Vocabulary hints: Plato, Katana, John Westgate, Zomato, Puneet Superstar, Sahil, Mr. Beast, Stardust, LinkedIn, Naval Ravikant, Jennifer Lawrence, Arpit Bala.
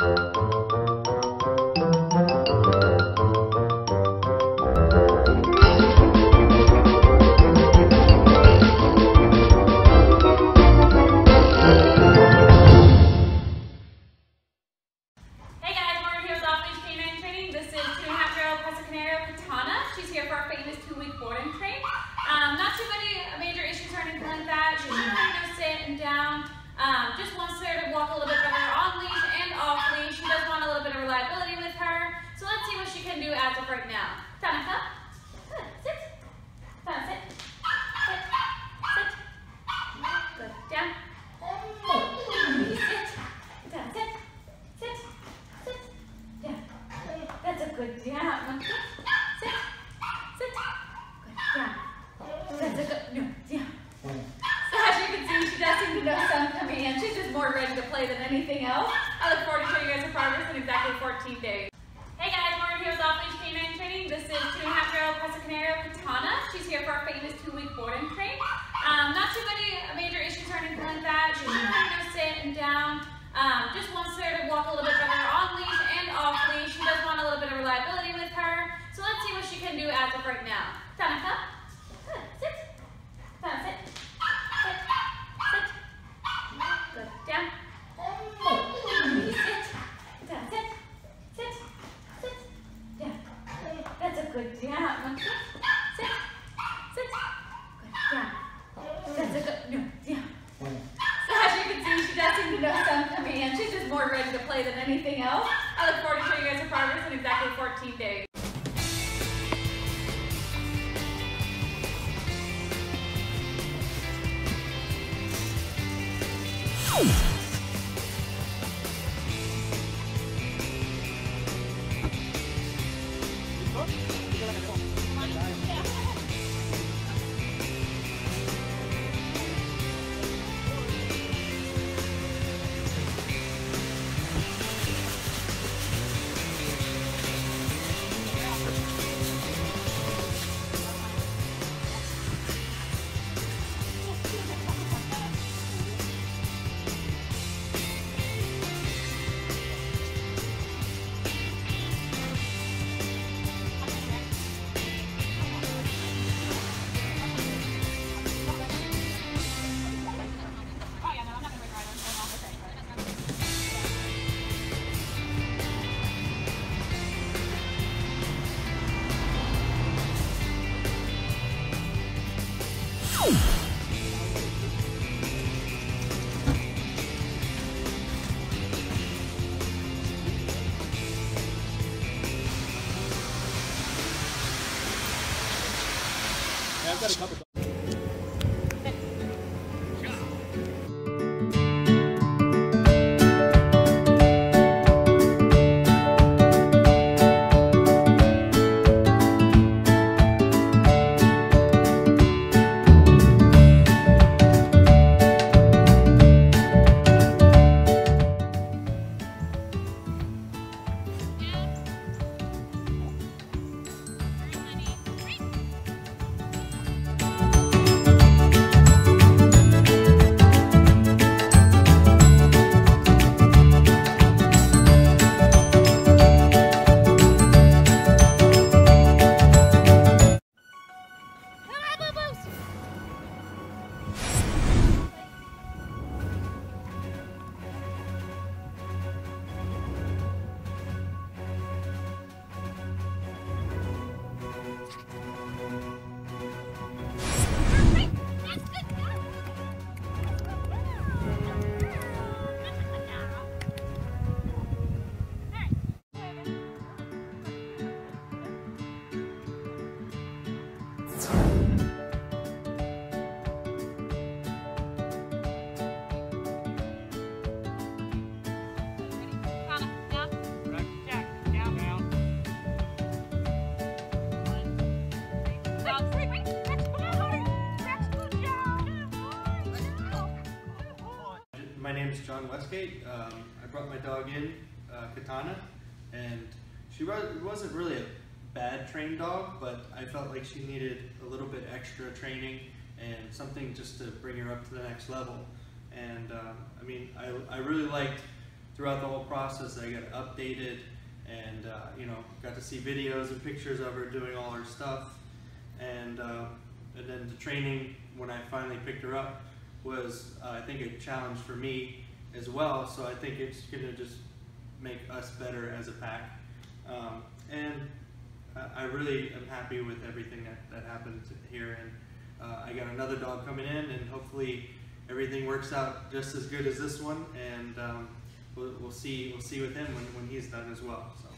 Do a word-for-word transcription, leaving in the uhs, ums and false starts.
I've got a couple. My name is John Westgate. Um, I brought my dog in, uh, Katana, and she wasn't really a bad trained dog, but I felt like she needed a little bit extra training and something just to bring her up to the next level. And uh, I mean, I, I really liked throughout the whole process, I got updated and, uh, you know, got to see videos and pictures of her doing all her stuff. And, uh, and then the training, when I finally picked her up, was, uh, I think, a challenge for me as well. So I think it's going to just make us better as a pack. Um, and I really am happy with everything that, that happened here. And uh, I got another dog coming in, and hopefully everything works out just as good as this one. And um, we'll, we'll see. We'll see with him when, when he's done as well. So.